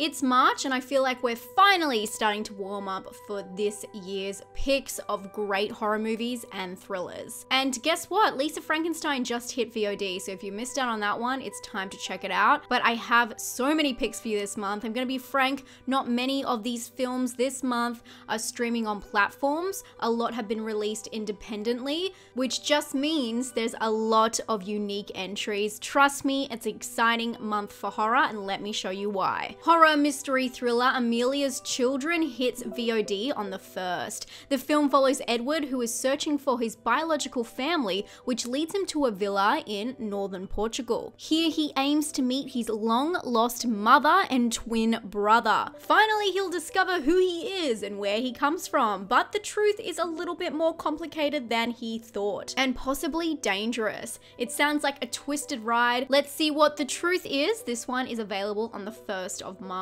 It's March and I feel like we're finally starting to warm up for this year's picks of great horror movies and thrillers. And guess what? Lisa Frankenstein just hit VOD, so if you missed out on that one, it's time to check it out. But I have so many picks for you this month. I'm gonna be frank, not many of these films this month are streaming on platforms. A lot have been released independently, which just means there's a lot of unique entries. Trust me, it's an exciting month for horror, and let me show you why. Horror mystery thriller Amelia's Children hits VOD on the 1st. The film follows Edward, who is searching for his biological family, which leads him to a villa in northern Portugal. Here he aims to meet his long-lost mother and twin brother. Finally, he'll discover who he is and where he comes from, but the truth is a little bit more complicated than he thought, and possibly dangerous. It sounds like a twisted ride. Let's see what the truth is. This one is available on the 1st of March.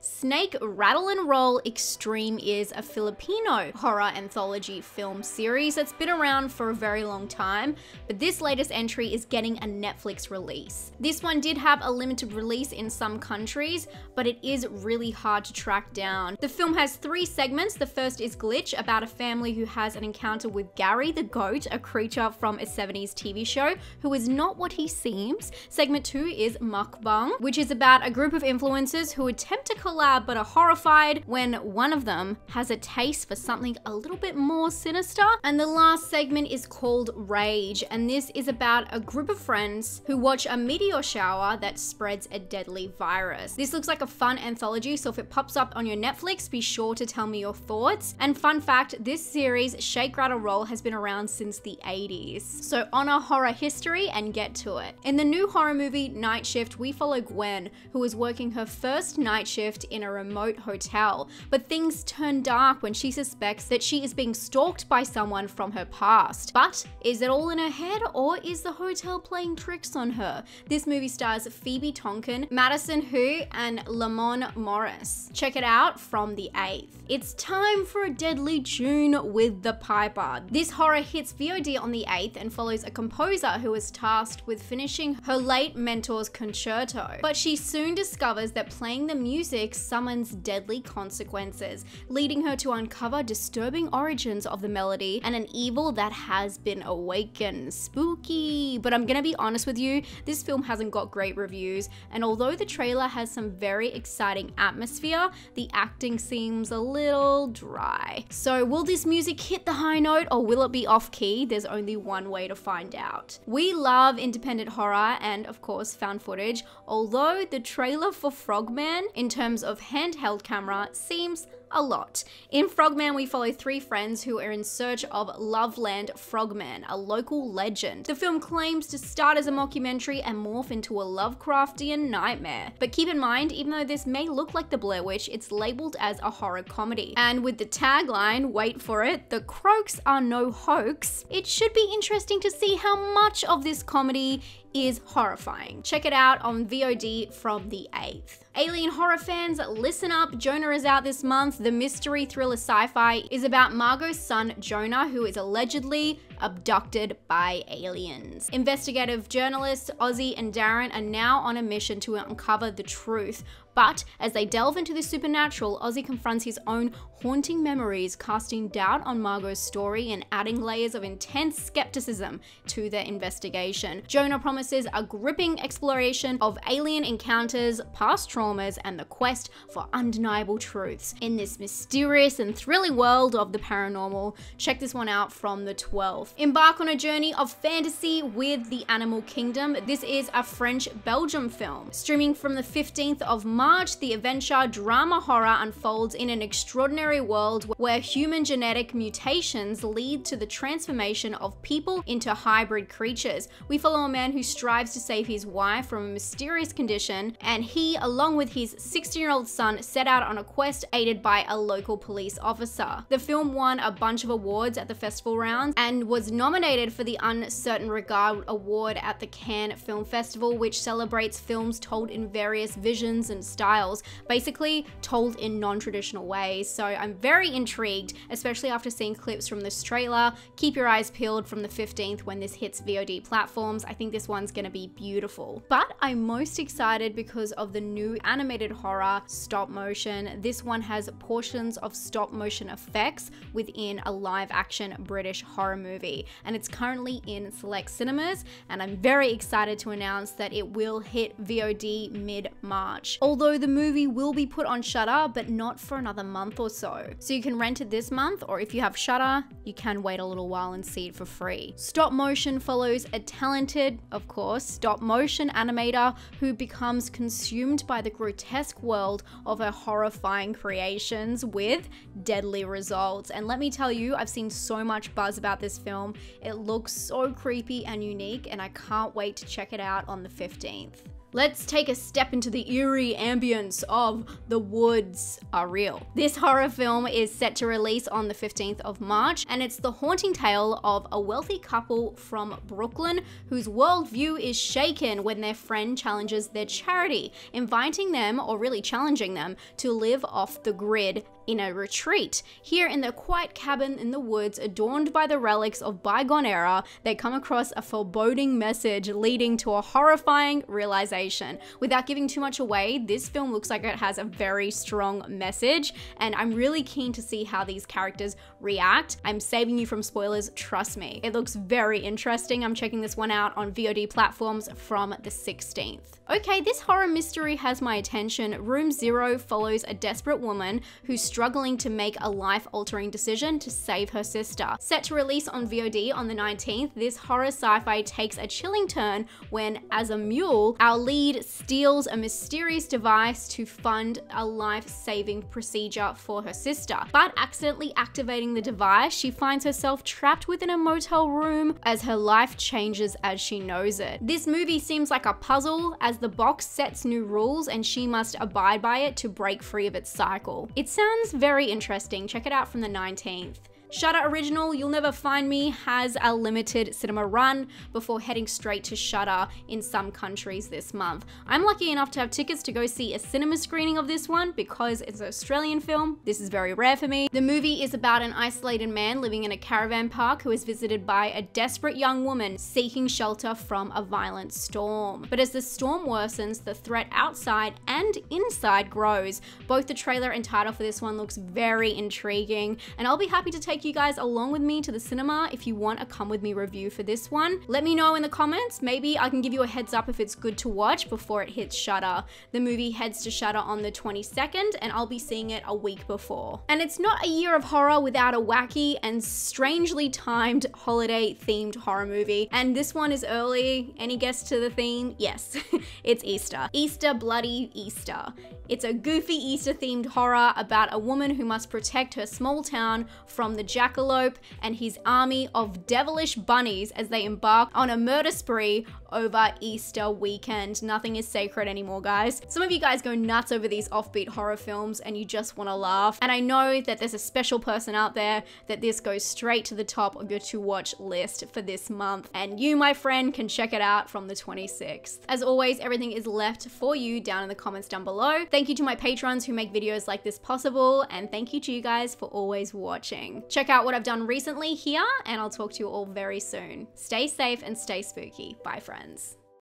Snake Rattle and Roll Extreme is a Filipino horror anthology film series that's been around for a very long time, but this latest entry is getting a Netflix release. This one did have a limited release in some countries, but it is really hard to track down. The film has 3 segments. The first is Glitch, about a family who has an encounter with Gary the Goat, a creature from a 70s TV show who is not what he seems. Segment 2 is Mukbang, which is about a group of influencers who attempt to collab but are horrified when one of them has a taste for something a little bit more sinister. And the last segment is called Rage, and this is about a group of friends who watch a meteor shower that spreads a deadly virus. This looks like a fun anthology, so if it pops up on your Netflix, be sure to tell me your thoughts. And fun fact, this series, Shake, Rattle, Roll, has been around since the 80s. So honor horror history and get to it. In the new horror movie Night Shift, we follow Gwen, who is working her first night shift in a remote hotel, but things turn dark when she suspects that she is being stalked by someone from her past. But is it all in her head, or is the hotel playing tricks on her? This movie stars Phoebe Tonkin, Madison Hu, and Lamon Morris. Check it out from the 8th. It's time for a deadly tune with The Piper. This horror hits VOD on the 8th and follows a composer who is tasked with finishing her late mentor's concerto, but she soon discovers that playing the music summons deadly consequences, leading her to uncover disturbing origins of the melody and an evil that has been awakened. Spooky, but I'm gonna be honest with you, this film hasn't got great reviews, and although the trailer has some very exciting atmosphere, the acting seems a little dry. So will this music hit the high note, or will it be off key? There's only one way to find out. We love independent horror and of course found footage, although the trailer for Frogman in terms of handheld camera seems a lot. In Frogman, we follow 3 friends who are in search of Loveland Frogman, a local legend. The film claims to start as a mockumentary and morph into a Lovecraftian nightmare. But keep in mind, even though this may look like the Blair Witch, it's labeled as a horror comedy. And with the tagline, wait for it, the croaks are no hoax, it should be interesting to see how much of this comedy is horrifying. Check it out on VOD from the 8th. Alien horror fans, listen up. Jonah is out this month. The mystery thriller sci-fi is about Margot's son, Jonah, who is allegedly abducted by aliens. Investigative journalists Ozzy and Darren are now on a mission to uncover the truth. But as they delve into the supernatural, Ozzy confronts his own haunting memories, casting doubt on Margot's story and adding layers of intense skepticism to their investigation. Jonah promises a gripping exploration of alien encounters, past traumas, and the quest for undeniable truths in this mysterious and thrilling world of the paranormal. Check this one out from the 12th. Embark on a journey of fantasy with the Animal Kingdom. This is a French-Belgium film. Streaming from the 15th of March, the adventure drama horror unfolds in an extraordinary world where human genetic mutations lead to the transformation of people into hybrid creatures. We follow a man who strives to save his wife from a mysterious condition, and he, along with his 16-year-old son, set out on a quest aided by a local police officer. The film won a bunch of awards at the festival rounds and was was nominated for the Un Certain Regard award at the Cannes Film Festival, which celebrates films told in various visions and styles, basically told in non-traditional ways. So I'm very intrigued, especially after seeing clips from this trailer. Keep your eyes peeled from the 15th when this hits VOD platforms. I think this one's gonna be beautiful. But I'm most excited because of the new animated horror, Stop Motion. This one has portions of stop motion effects within a live action British horror movie, and it's currently in select cinemas, and I'm very excited to announce that it will hit VOD mid-March. Although the movie will be put on Shudder, but not for another month or so. So you can rent it this month, or if you have Shudder, you can wait a little while and see it for free. Stop Motion follows a talented, of course, stop motion animator who becomes consumed by the grotesque world of her horrifying creations with deadly results. And let me tell you, I've seen so much buzz about this film. It looks so creepy and unique, and I can't wait to check it out on the 15th. Let's take a step into the eerie ambience of The Woods Are Real. This horror film is set to release on the 15th of March, and it's the haunting tale of a wealthy couple from Brooklyn whose worldview is shaken when their friend challenges their charity, inviting them, or really challenging them, to live off the grid in a retreat. Here in their quiet cabin in the woods, adorned by the relics of bygone era, they come across a foreboding message leading to a horrifying realization. Without giving too much away, this film looks like it has a very strong message, and I'm really keen to see how these characters react. I'm saving you from spoilers, trust me. It looks very interesting. I'm checking this one out on VOD platforms from the 16th. Okay, this horror mystery has my attention. Room Zero follows a desperate woman who's struggling to make a life-altering decision to save her sister. Set to release on VOD on the 19th, this horror sci-fi takes a chilling turn when, as a mule, our lead steals a mysterious device to fund a life-saving procedure for her sister. But accidentally activating the device, she finds herself trapped within a motel room as her life changes as she knows it. This movie seems like a puzzle, as the box sets new rules and she must abide by it to break free of its cycle. It sounds very interesting. Check it out from the 19th. Shudder original You'll Never Find Me has a limited cinema run before heading straight to Shudder in some countries this month. I'm lucky enough to have tickets to go see a cinema screening of this one because it's an Australian film. This is very rare for me. The movie is about an isolated man living in a caravan park who is visited by a desperate young woman seeking shelter from a violent storm. But as the storm worsens, the threat outside and inside grows. Both the trailer and title for this one looks very intriguing, and I'll be happy to take you guys along with me to the cinema if you want a come with me review for this one. Let me know in the comments. Maybe I can give you a heads up if it's good to watch before it hits Shudder. The movie heads to Shudder on the 22nd, and I'll be seeing it a week before. And it's not a year of horror without a wacky and strangely timed holiday themed horror movie, and this one is early. Any guess to the theme? Yes, it's Easter. Easter Bloody Easter. It's a goofy Easter themed horror about a woman who must protect her small town from the Jackalope and his army of devilish bunnies as they embark on a murder spree over Easter weekend. Nothing is sacred anymore, guys. Some of you guys go nuts over these offbeat horror films and you just want to laugh. And I know that there's a special person out there that this goes straight to the top of your to-watch list for this month. And you, my friend, can check it out from the 26th. As always, everything is left for you down in the comments down below. Thank you to my patrons who make videos like this possible, and thank you to you guys for always watching. Check out what I've done recently here, and I'll talk to you all very soon. Stay safe and stay spooky. Bye, friends.